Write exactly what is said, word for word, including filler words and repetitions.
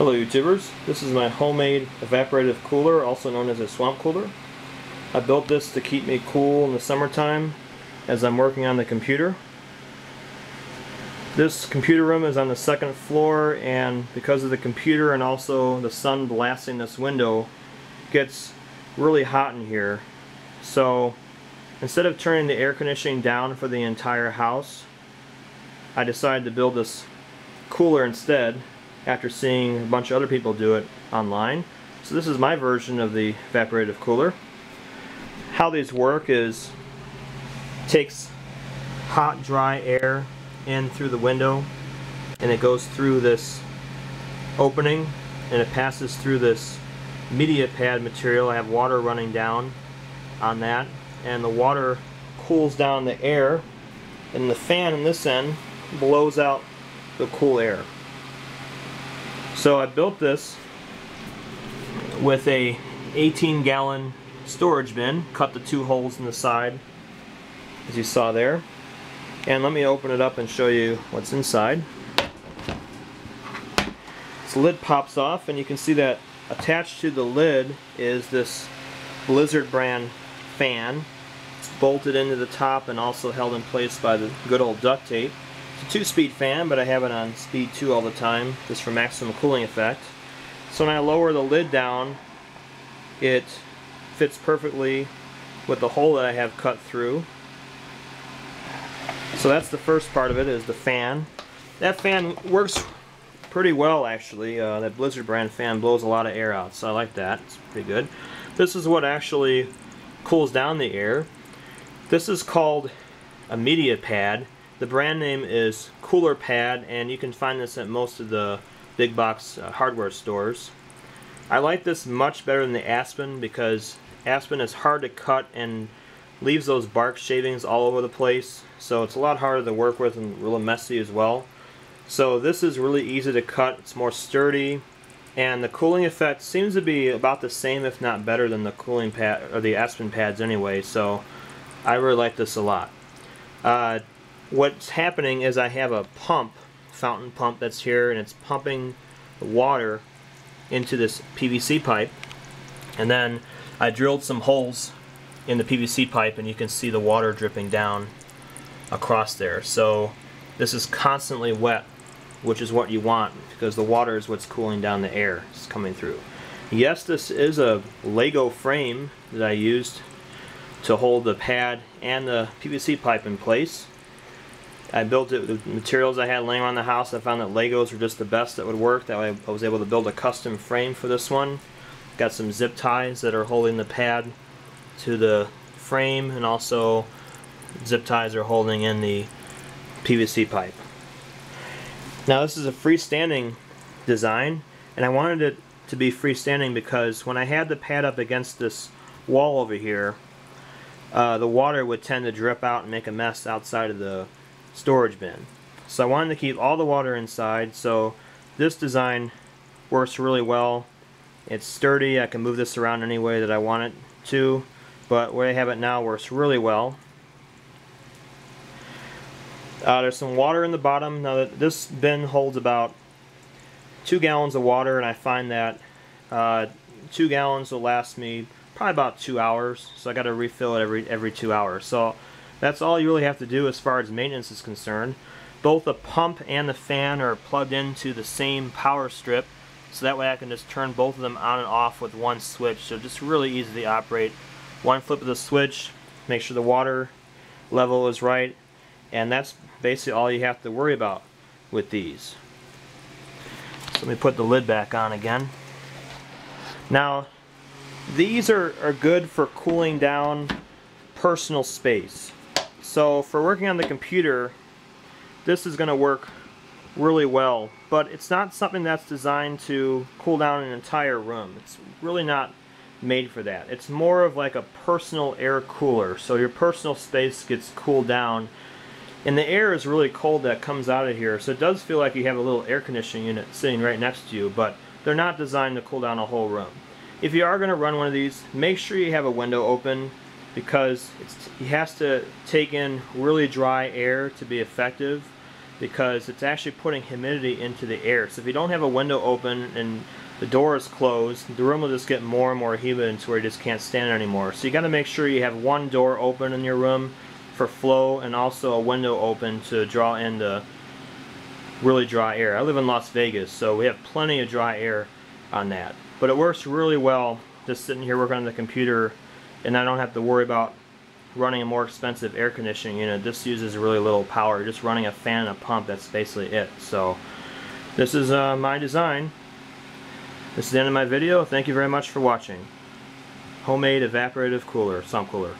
Hello YouTubers, this is my homemade evaporative cooler, also known as a swamp cooler. I built this to keep me cool in the summertime as I'm working on the computer. This computer room is on the second floor, and because of the computer and also the sun blasting this window, it gets really hot in here. So instead of turning the air conditioning down for the entire house, I decided to build this cooler instead, after seeing a bunch of other people do it online. So this is my version of the evaporative cooler. How these work is it takes hot, dry air in through the window, and it goes through this opening, and it passes through this media pad material. I have water running down on that, and the water cools down the air, and the fan in this end blows out the cool air. So I built this with a eighteen gallon storage bin, cut the two holes in the side as you saw there. And let me open it up and show you what's inside. This lid pops off, and you can see that attached to the lid is this Blizzard brand fan. It's bolted into the top and also held in place by the good old duct tape. It's a two-speed fan, but I have it on speed two all the time, just for maximum cooling effect. So when I lower the lid down, it fits perfectly with the hole that I have cut through. So that's the first part of it, is the fan. That fan works pretty well, actually. Uh, that Blizzard brand fan blows a lot of air out, so I like that. It's pretty good. This is what actually cools down the air. This is called a media pad. The brand name is CoolPad, and you can find this at most of the big box uh, hardware stores. I like this much better than the Aspen, because Aspen is hard to cut and leaves those bark shavings all over the place, so it's a lot harder to work with and really messy as well. So this is really easy to cut, it's more sturdy, and the cooling effect seems to be about the same, if not better, than the cooling pad or the Aspen pads anyway, so I really like this a lot. Uh, What's happening is I have a pump, fountain pump that's here, and it's pumping the water into this P V C pipe. And then I drilled some holes in the P V C pipe, and you can see the water dripping down across there. So this is constantly wet, which is what you want, because the water is what's cooling down the air. It's coming through. Yes, this is a Lego frame that I used to hold the pad and the P V C pipe in place. I built it with materials I had laying around the house. I found that Legos were just the best that would work. That way I was able to build a custom frame for this one. Got some zip ties that are holding the pad to the frame, and also zip ties are holding in the P V C pipe. Now this is a freestanding design, and I wanted it to be freestanding because when I had the pad up against this wall over here, uh, the water would tend to drip out and make a mess outside of the storage bin. So I wanted to keep all the water inside, so this design works really well. It's sturdy, I can move this around any way that I want it to, but where I have it now works really well. Uh, there's some water in the bottom. Now this bin holds about two gallons of water, and I find that uh, two gallons will last me probably about two hours, so I gotta refill it every every two hours. So that's all you really have to do as far as maintenance is concerned. Both the pump and the fan are plugged into the same power strip, so that way I can just turn both of them on and off with one switch. So just really easy to operate. One flip of the switch, make sure the water level is right, and that's basically all you have to worry about with these. So let me put the lid back on again. Now, these are, are good for cooling down personal space. So for working on the computer, this is going to work really well, but it's not something that's designed to cool down an entire room. It's really not made for that. It's more of like a personal air cooler, so your personal space gets cooled down, and the air is really cold that comes out of here, so it does feel like you have a little air conditioning unit sitting right next to you, but they're not designed to cool down a whole room. If you are going to run one of these, make sure you have a window open, because it's, it has to take in really dry air to be effective. because it's actually putting humidity into the air. So if you don't have a window open and the door is closed, the room will just get more and more humid to where you just can't stand it anymore. So you got to make sure you have one door open in your room for flow and also a window open to draw in the really dry air. I live in Las Vegas, so we have plenty of dry air on that. But it works really well just sitting here working on the computer, and I don't have to worry about running a more expensive air conditioning unit. This uses really little power, just running a fan and a pump, that's basically it. So this is uh, my design. This is the end of my video. Thank you very much for watching. Homemade evaporative cooler, sump cooler.